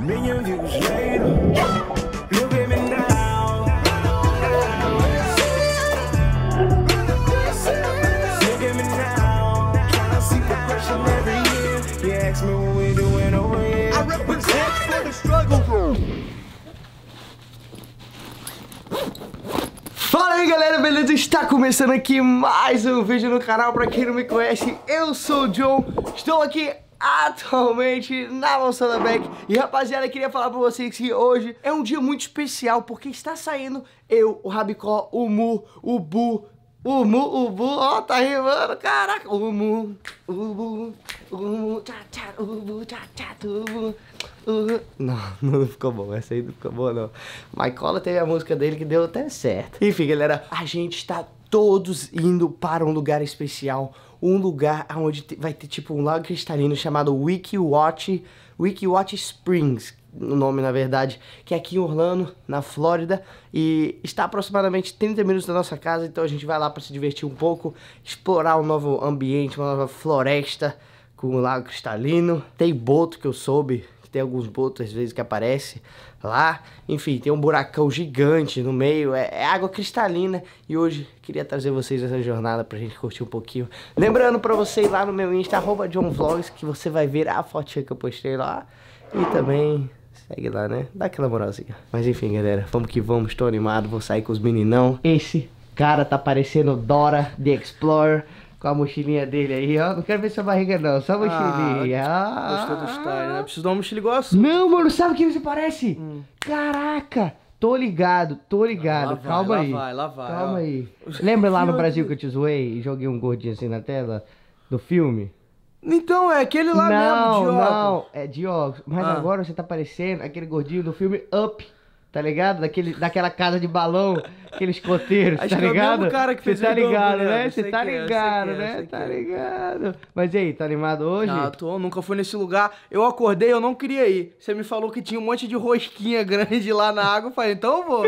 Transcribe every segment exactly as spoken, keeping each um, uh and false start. Million views later, look at me now. Look at me now. Tryna see progression every year. You ask me what we doing over here. I represent for the struggle. Fala aí galera, beleza? Está começando aqui mais um vídeo no canal. Pra quem não me conhece, eu sou o John. Estou aqui atualmente na Moçada Back. E rapaziada, queria falar pra vocês que hoje é um dia muito especial, porque está saindo eu, o Rabicó, o Mu, o Bu, o Mu, o Bu, ó, tá rimando, caraca, o Mu, o Bu, o Mu, tchá, tchá, o Bu, tchá, tchá, o Bu. Não, não ficou bom, essa aí não ficou boa não. Michaela teve a música dele que deu até certo. Enfim, galera, a gente está todos indo para um lugar especial, um lugar onde vai ter tipo um lago cristalino chamado Weeki Wachee, Weeki Wachee Springs, o nome na verdade, que é aqui em Orlando, na Flórida, e está aproximadamente trinta minutos da nossa casa, então a gente vai lá para se divertir um pouco, explorar um novo ambiente, uma nova floresta com um lago cristalino. Tem boto que eu soube, tem alguns botos às vezes que aparece lá, enfim, tem um buracão gigante no meio, é, é água cristalina, e hoje queria trazer vocês essa jornada pra gente curtir um pouquinho. Lembrando pra vocês lá no meu Insta, arroba JonVlogs, que você vai ver a fotinha que eu postei lá, e também segue lá, né, dá aquela moralzinha. Mas enfim galera, vamos que vamos, tô animado, vou sair com os meninão. Esse cara tá parecendo Dora The Explorer, com a mochilinha dele aí, ó. Não quero ver sua barriga, não. Só a mochilinha. Ah, gostou do style, né? Preciso dar uma mochila igual a sua. Não, mano. Sabe o que você parece? Hum. Caraca. Tô ligado, tô ligado. Ah, vai, calma lá aí. Lá vai, lá vai. Calma ó. aí. Lembra lá no Brasil que eu te zoei e joguei um gordinho assim na tela do filme? Então, é aquele lá não, mesmo, de óculos. Não, é de óculos. Mas ah. agora você tá parecendo aquele gordinho do filme Up. Tá ligado? Daquele, daquela casa de balão, aqueles coteiros, tá ligado? Você tá ligado, né? Você tá ligado, né? Tá ligado. Mas e aí, tá animado hoje? Ah, tô, nunca fui nesse lugar. Eu acordei, eu não queria ir. Você me falou que tinha um monte de rosquinha grande lá na água, eu falei, então eu vou.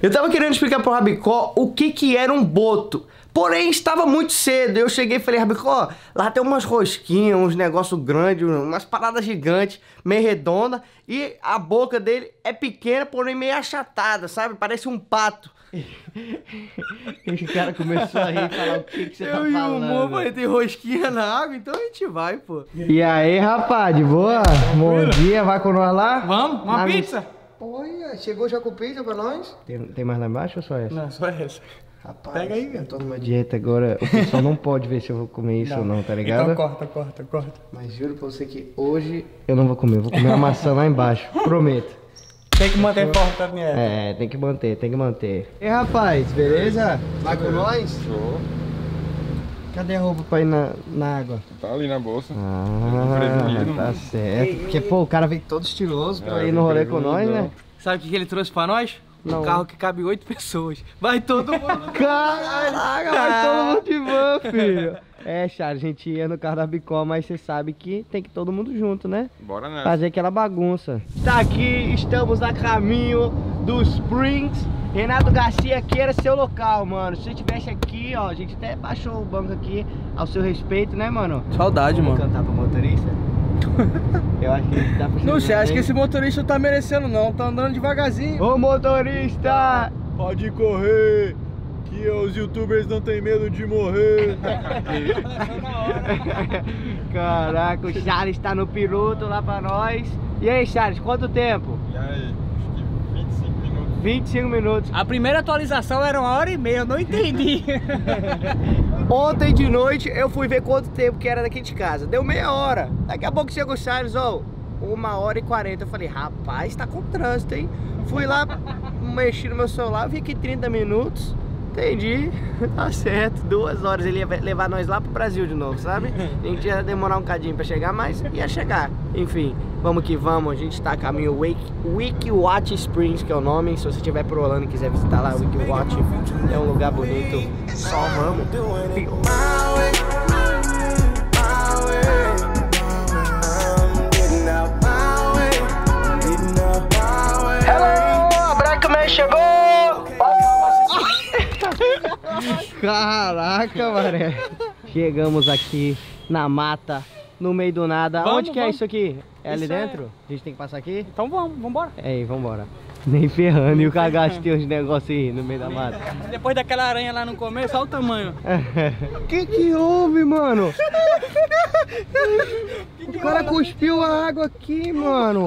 Eu tava querendo explicar pro Rabicó o que que era um boto. Porém, estava muito cedo, eu cheguei e falei, Rabicó, lá tem umas rosquinhas, uns negócios grandes, umas paradas gigantes, meio redonda, e a boca dele é pequena, porém meio achatada, sabe? Parece um pato. Esse cara começou a rir e falar, o que que você eu tá falando? Eu e o Mo, tem rosquinha na água, então a gente vai, pô. E aí, rapaz, de boa? Bom dia, vai com nós lá? Vamos, uma na pizza? Miss... Olha, chegou já com pizza pra nós? Tem, tem mais lá embaixo ou só essa? Não, só essa. Rapaz, pega aí, eu tô numa dieta agora, o pessoal não pode ver se eu vou comer isso não. ou não, tá ligado? Então corta, corta, corta. Mas juro pra você que hoje eu não vou comer, eu vou comer uma maçã lá embaixo, prometo. Tem que manter forte a dieta. É, tem que manter, tem que manter. E rapaz, beleza? Vai com nós? Show. Cadê a roupa pra ir na, na água? Tá ali na bolsa. Ah, tá certo. Porque, pô, o cara veio todo estiloso pra é, ir no rolê com nós, né? Sabe o que ele trouxe pra nós? Não. Um carro que cabe oito pessoas. Vai todo mundo. Caraca, vai todo mundo de van, filho. É, Charles, a gente ia no carro da Bicó, mas você sabe que tem que todo mundo junto, né? Bora nessa. Fazer aquela bagunça. Tá aqui, estamos a caminho dos Springs. Renato Garcia, aqui era seu local, mano. Se você estivesse aqui, ó, a gente até baixou o banco aqui ao seu respeito, né, mano? Saudade, Vamos mano. cantar pro motorista? Eu acho que dá pra não sei, acho que esse motorista tá merecendo não, tá andando devagarzinho. Ô motorista, pode correr, que os youtubers não tem medo de morrer. Caraca, o Charles tá no piloto lá pra nós. E aí Charles, quanto tempo? E aí? vinte e cinco minutos. vinte e cinco minutos. A primeira atualização era uma hora e meia, eu não entendi. Ontem de noite eu fui ver quanto tempo que era daqui de casa. Deu meia hora. Daqui a pouco chegou o Charles, ó, uma hora e quarenta. Eu falei, rapaz, tá com trânsito, hein? Fui lá, mexi no meu celular, vi que trinta minutos. Entendi, tá certo. Duas horas ele ia levar nós lá pro Brasil de novo, sabe? A gente ia demorar um bocadinho pra chegar, mas ia chegar. Enfim, vamos que vamos. A gente tá a caminho Weeki Wachee Springs, que é o nome. Se você estiver pro Orlando e quiser visitar lá, Weeki Wachee é um lugar bonito. Só vamos. Hello, a Branca Man chegou! Caraca, mané. Chegamos aqui na mata, no meio do nada. Vamos, Onde que vamos. é isso aqui? É ali isso dentro? É... A gente tem que passar aqui? Então vamos, vambora. É aí, vambora. Nem ferrando, e o cagaço tem uns negócios aí no meio da mata. Depois daquela aranha lá no começo, olha o tamanho. Que que houve, mano? Que que o cara cuspiu a água aqui, mano.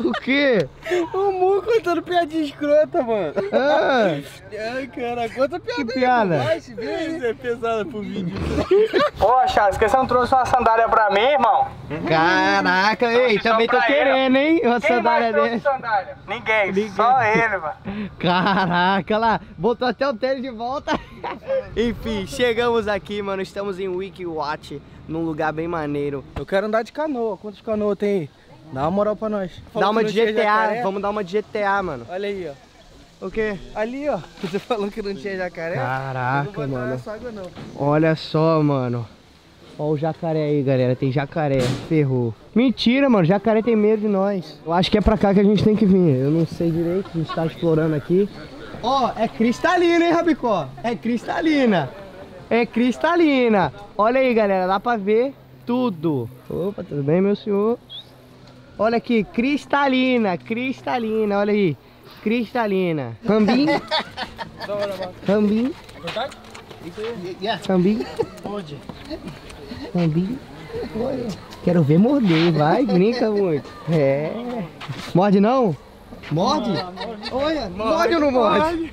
O quê? O Mu contando piada escrota, mano. Ah. Ai, cara, conta piada. Que piada? Baixo, isso é pesada pro vídeo. Ô, Charles, que você não trouxe uma sandália pra mim, irmão? Caraca, uhum. Ei, também tô querendo, ele, hein? Uma sandália dele. Ninguém, Ninguém, só ele, mano. Caraca, lá, botou até o tênis de volta. Enfim, chegamos aqui, mano. Estamos em Weeki Wachee, num lugar bem maneiro. Eu quero andar de canoa. Quantas canoas tem aí? Dá uma moral pra nós. Falou dá uma de G T A, vamos dar uma de G T A, mano. Olha aí, ó. O quê? Ali, ó. Você falou que não tinha jacaré? Caraca, mano. Não vou botar água, não. Olha só, mano. Olha o jacaré aí, galera. Tem jacaré. Ferrou. Mentira, mano. Jacaré tem medo de nós. Eu acho que é pra cá que a gente tem que vir. Eu não sei direito. A gente tá explorando aqui. Ó, oh, é cristalina, hein, Rabicó? É cristalina. É cristalina. Olha aí, galera. Dá pra ver tudo. Opa, tudo bem, meu senhor? Olha aqui. Cristalina. Cristalina. Olha aí. Cristalina. Rambim. Rambim. Rambim. Rambim. Quero ver morder, vai, brinca muito. É. Morde não? Morde? Olha, morde ou não morde?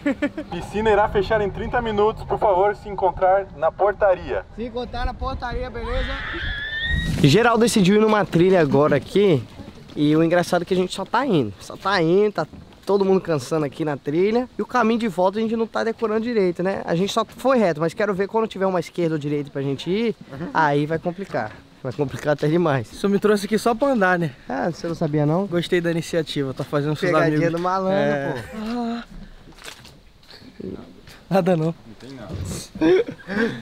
Piscina irá fechar em trinta minutos, por favor, se encontrar na portaria. Se encontrar na portaria, beleza? Geral decidiu ir numa trilha agora aqui. E o engraçado é que a gente só tá indo. Só tá indo, tá todo mundo cansando aqui na trilha. E o caminho de volta a gente não tá decorando direito, né? A gente só foi reto, mas quero ver quando tiver uma esquerda ou direita pra gente ir. Uhum. Aí vai complicar. Vai complicar até demais. Isso me trouxe aqui só pra andar, né? Ah, você não sabia não? Gostei da iniciativa, tá fazendo seus amigos. Pegadinha do malandro, é... pô. Ah. Nada não. Não tem nada.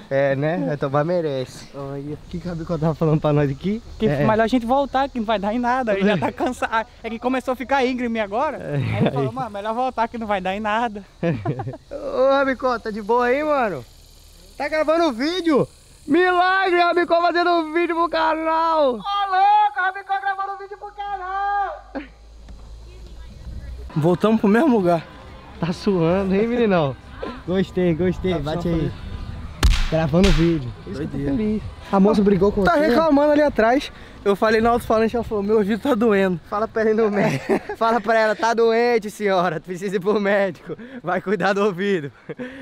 É, né? É tomar merece. Olha, o que que a Rabicó tava falando pra nós aqui? Que é melhor a gente voltar, que não vai dar em nada. Ele já tá cansado. É que começou a ficar íngreme agora. É. Aí ele falou, mano, melhor voltar que não vai dar em nada. Ô, Rabicó, tá de boa aí, mano? Tá gravando o vídeo? Milagre, Rabicó fazendo um vídeo pro canal. Ô, louco, Rabicó gravando um vídeo pro canal. Voltamos pro mesmo lugar. Tá suando, hein, meninão? Gostei, gostei, tá, bate aí. Gravando o vídeo. Isso que eu tô feliz. A moça brigou com tá você. Tá reclamando ali atrás. Eu falei na alto-falante, ela falou, meu ouvido tá doendo. Fala pra ela no médico. Fala pra ela, tá doente, senhora. Precisa ir pro médico. Vai cuidar do ouvido.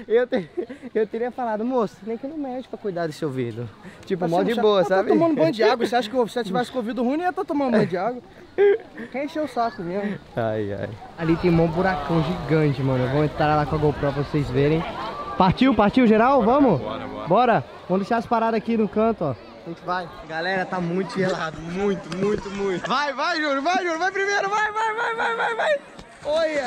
Eu, te... eu teria falado, moço, nem que no médico pra cuidar desse ouvido. Tipo, mó de boa, sabe? Tá tomando banho de água. Você acha que se eu tivesse com o ouvido ruim, nem ia estar tomando banho de água. Quem encheu o saco mesmo? Ai, ai. Ali tem um buracão gigante, mano. Eu vou entrar lá com a GoPro pra vocês verem. Partiu, partiu geral? Vamos? Bora, bora. Bora. Vamos deixar as paradas aqui no canto, ó. A gente vai. Galera, tá muito gelado. Muito, muito, muito. Vai, vai, Júlio. Vai, Júlio. Vai primeiro. Vai, vai, vai, vai, vai, vai. Olha.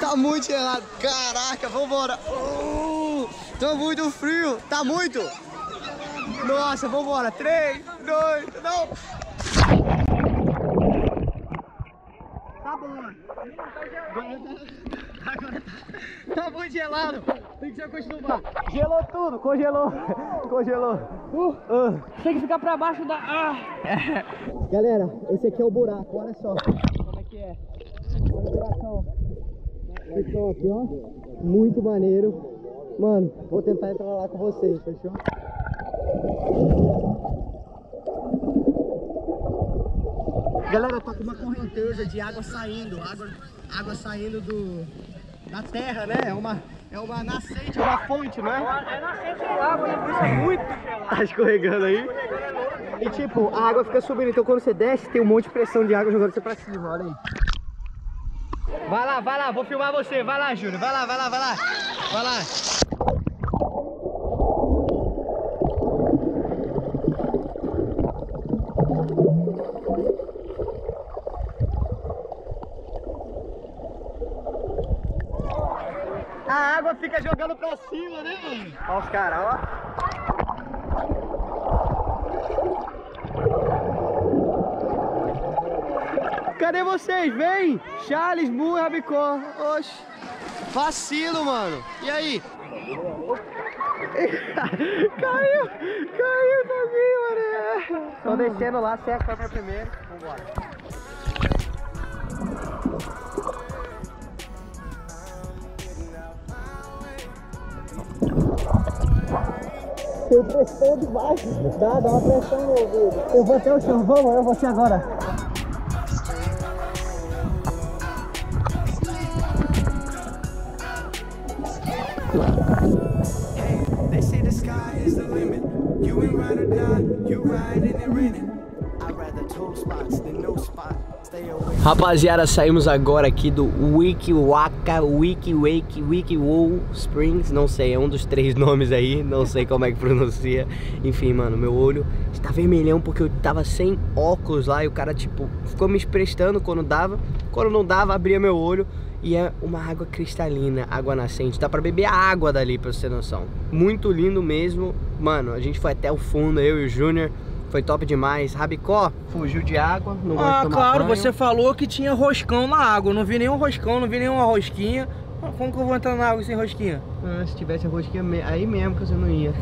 Tá muito gelado. Caraca, vambora. Uh, tô muito frio. Tá muito. Nossa, vambora. Três, dois, não. Tá bom. Agora tá, tá muito gelado, tem que se acostumar. Gelou tudo, congelou, congelou. Uh, uh. Tem que ficar pra baixo da... Ah. É. Galera, esse aqui é o buraco, olha só. Como é que é? Olha o buracão. Que top, ó. Muito maneiro. Mano, vou tentar entrar lá com vocês, fechou? Galera, eu tô com uma correnteza de água saindo, água, água saindo do... da terra, né? É uma, é uma nascente, uma fonte, né? É nascente de água, é muito gelado. Tá escorregando aí. E tipo, a água fica subindo, então quando você desce, tem um monte de pressão de água jogando você pra cima, olha aí. Vai lá, vai lá, vou filmar você, vai lá, Júlio, vai lá, vai lá, vai lá, vai lá. A água fica jogando pra cima, né, mano? Olha os caras, ó. Cadê vocês? Vem! Charles, Mu, Rabicó. Oxe. Vacilo, mano. E aí? Caiu! Caiu também, mano. Tô descendo lá, seca a câmera primeiro. Vambora. Tem pressão de baixo. Dá, dá uma pressão no ouvido. Eu vou até o chão, vamos, eu vou ser agora. Rapaziada, saímos agora aqui do Weeki Wachee, Weeki Wachee, Weeki Wachee Springs, não sei, é um dos três nomes aí, não sei como é que pronuncia. Enfim, mano, meu olho está vermelhão porque eu tava sem óculos lá e o cara, tipo, ficou me emprestando quando dava, quando não dava, abria meu olho. E é uma água cristalina, água nascente. Dá pra beber a água dali, pra você ter noção. Muito lindo mesmo. Mano, a gente foi até o fundo, eu e o Júnior. Foi top demais. Rabicó fugiu de água, não gosta de tomar banho. Ah, claro, você falou que tinha roscão na água. Não vi nenhum roscão, não vi nenhuma rosquinha. Como que eu vou entrar na água sem rosquinha? Ah, se tivesse a rosquinha, aí mesmo que você não ia.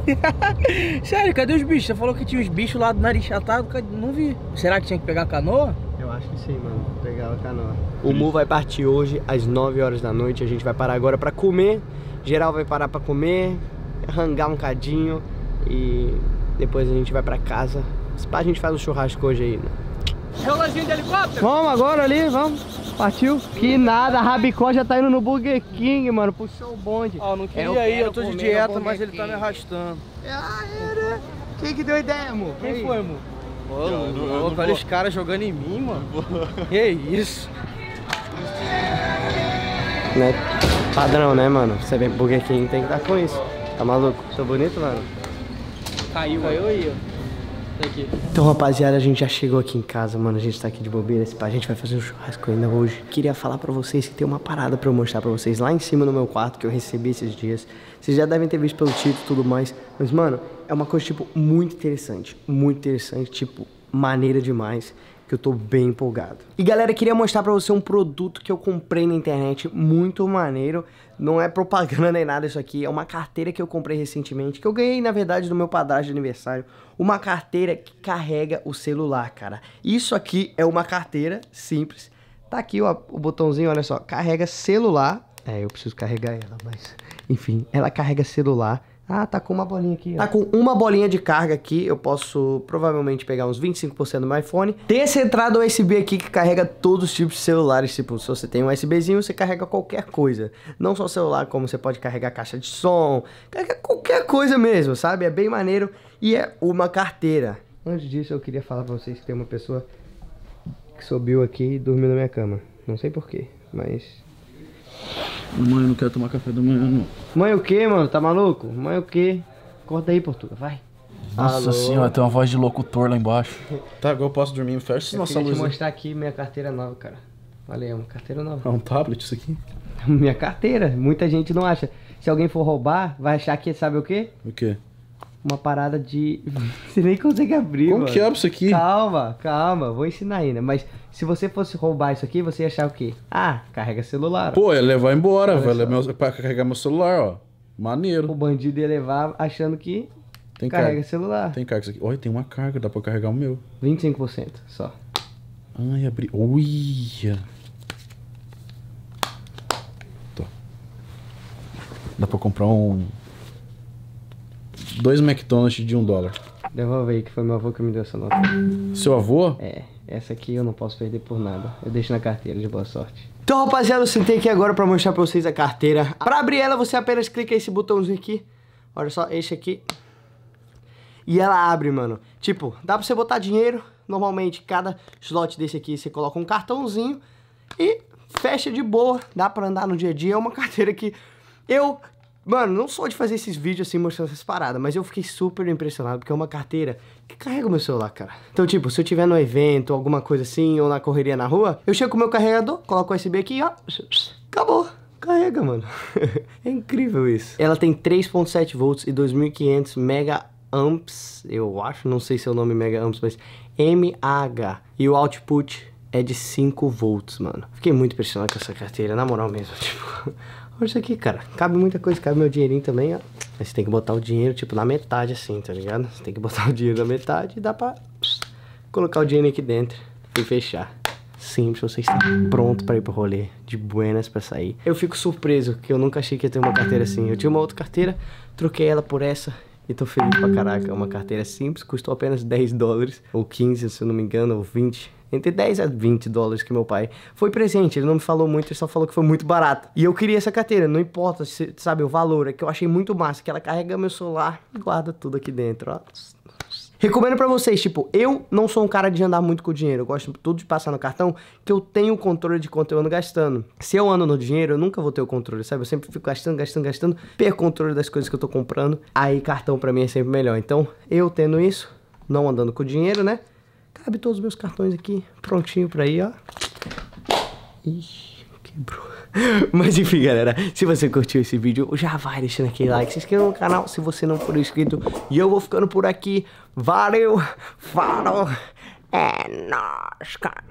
Sério, cadê os bichos? Você falou que tinha os bichos lá do nariz chatado, não vi. Será que tinha que pegar a canoa? Eu acho que sim, mano. Pegar a canoa. O Mu vai partir hoje às nove horas da noite. A gente vai parar agora pra comer. Geral vai parar pra comer, rangar um cadinho e depois a gente vai pra casa. Se pá, a gente faz um churrasco hoje aí, né? Rolazinho de helicóptero? Vamos agora ali, vamos. Partiu? Que nada, a Rabicó já tá indo no Burger King, mano, puxou o bonde. Ó, oh, não queria é, eu ir, eu tô de dieta, mas ele tá me arrastando. Ah, era? Quem que deu ideia, amor? Quem aí? Foi, amor? Pô, olha os caras jogando em mim, mano. Que isso? Né? Padrão, né, mano? Você vem pro Burger King, tem que dar com isso. Tá maluco? Tô bonito, mano? Caiu, caiu aí, ó. Aqui. Então, rapaziada, a gente já chegou aqui em casa, mano. A gente tá aqui de bobeira, esse pá, a gente vai fazer um churrasco ainda hoje. Queria falar pra vocês que tem uma parada pra eu mostrar pra vocês lá em cima no meu quarto que eu recebi esses dias. Vocês já devem ter visto pelo título e tudo mais. Mas, mano, é uma coisa, tipo, muito interessante. Muito interessante, tipo, maneira demais. Que eu tô bem empolgado. E galera, queria mostrar pra você um produto que eu comprei na internet, muito maneiro. Não é propaganda nem nada isso aqui, é uma carteira que eu comprei recentemente, que eu ganhei, na verdade, do meu padrasto de aniversário. Uma carteira que carrega o celular, cara. Isso aqui é uma carteira simples. Tá aqui ó, o botãozinho, olha só, carrega celular. É, eu preciso carregar ela, mas... Enfim, ela carrega celular. Ah, tá com uma bolinha aqui, ó. Tá com uma bolinha de carga aqui, eu posso provavelmente pegar uns vinte e cinco por cento do meu iPhone. Tem essa entrada U S B aqui que carrega todos os tipos de celulares, tipo, se você tem um USBzinho, você carrega qualquer coisa. Não só celular, como você pode carregar caixa de som, carrega qualquer coisa mesmo, sabe? É bem maneiro e é uma carteira. Antes disso, eu queria falar pra vocês que tem uma pessoa que subiu aqui e dormiu na minha cama. Não sei porquê, mas... Mãe, eu não quero tomar café da manhã, não. Mãe, o que, mano? Tá maluco? Mãe, o que? Corta aí, Portuga, vai. Nossa Alô. Senhora, tem uma voz de locutor lá embaixo. Tá, agora eu posso dormir. Fecha nossa luz. Eu vou te mostrar aqui minha carteira nova, cara. Olha aí, é uma carteira nova. É um tablet isso aqui? Minha carteira. Muita gente não acha. Se alguém for roubar, vai achar que sabe o quê? O quê? Uma parada de... Você nem consegue abrir, Como mano. Como que abre isso aqui? Calma, calma. Vou ensinar ainda. Mas se você fosse roubar isso aqui, você ia achar o quê? Ah, carrega celular. Ó. Pô, ia levar embora, Olha velho. Meu... Pra carregar meu celular, ó. Maneiro. O bandido ia levar achando que tem carrega carga. celular. Tem carga isso aqui. Olha, tem uma carga. Dá pra carregar o meu. vinte e cinco por cento só. Ai, abri... Uia. Tô. Dá pra comprar um... Dois McDonald's de um dólar. Devolve aí, que foi meu avô que me deu essa nota. Seu avô? É, essa aqui eu não posso perder por nada. Eu deixo na carteira, de boa sorte. Então, rapaziada, eu sentei aqui agora pra mostrar pra vocês a carteira. Pra abrir ela, você apenas clica esse botãozinho aqui. Olha só, esse aqui. E ela abre, mano. Tipo, dá pra você botar dinheiro. Normalmente, cada slot desse aqui, você coloca um cartãozinho. E fecha de boa. Dá pra andar no dia a dia. É uma carteira que eu... Mano, não sou de fazer esses vídeos assim, mostrando essas paradas, mas eu fiquei super impressionado, porque é uma carteira que carrega o meu celular, cara. Então, tipo, se eu tiver no evento, alguma coisa assim, ou na correria na rua, eu chego com o meu carregador, coloco o U S B aqui, ó, acabou. Carrega, mano. É incrível isso. Ela tem três vírgula sete volts e dois mil e quinhentos mega amps, eu acho, não sei se é o nome mega amps, mas M A H. E o output é de cinco volts, mano. Fiquei muito impressionado com essa carteira, na moral mesmo, tipo... Olha isso aqui, cara. Cabe muita coisa, cabe meu dinheirinho também, ó. Mas você tem que botar o dinheiro, tipo, na metade, assim, tá ligado? Você tem que botar o dinheiro na metade e dá pra colocar o dinheiro aqui dentro e fechar. Simples, você está pronto para ir pro rolê, de buenas para sair. Eu fico surpreso, que eu nunca achei que ia ter uma carteira assim. Eu tinha uma outra carteira, troquei ela por essa e tô feliz pra caraca. É uma carteira simples, custou apenas dez dólares, ou quinze, se eu não me engano, ou vinte. Entre dez a vinte dólares que meu pai foi presente, ele não me falou muito, ele só falou que foi muito barato. E eu queria essa carteira, não importa, se, sabe, o valor, é que eu achei muito massa, que ela carrega meu celular e guarda tudo aqui dentro, ó. Recomendo pra vocês, tipo, eu não sou um cara de andar muito com dinheiro, eu gosto tudo de passar no cartão, que eu tenho controle de quanto eu ando gastando. Se eu ando no dinheiro, eu nunca vou ter o controle, sabe? Eu sempre fico gastando, gastando, gastando, perco controle das coisas que eu tô comprando, aí cartão pra mim é sempre melhor. Então, eu tendo isso, não andando com dinheiro, né? Cabe todos os meus cartões aqui, prontinho pra ir, ó. Ixi, quebrou. Mas enfim, galera, se você curtiu esse vídeo, já vai deixando aquele like, se inscreva no canal se você não for inscrito. E eu vou ficando por aqui. Valeu, falou, é nóis, cara.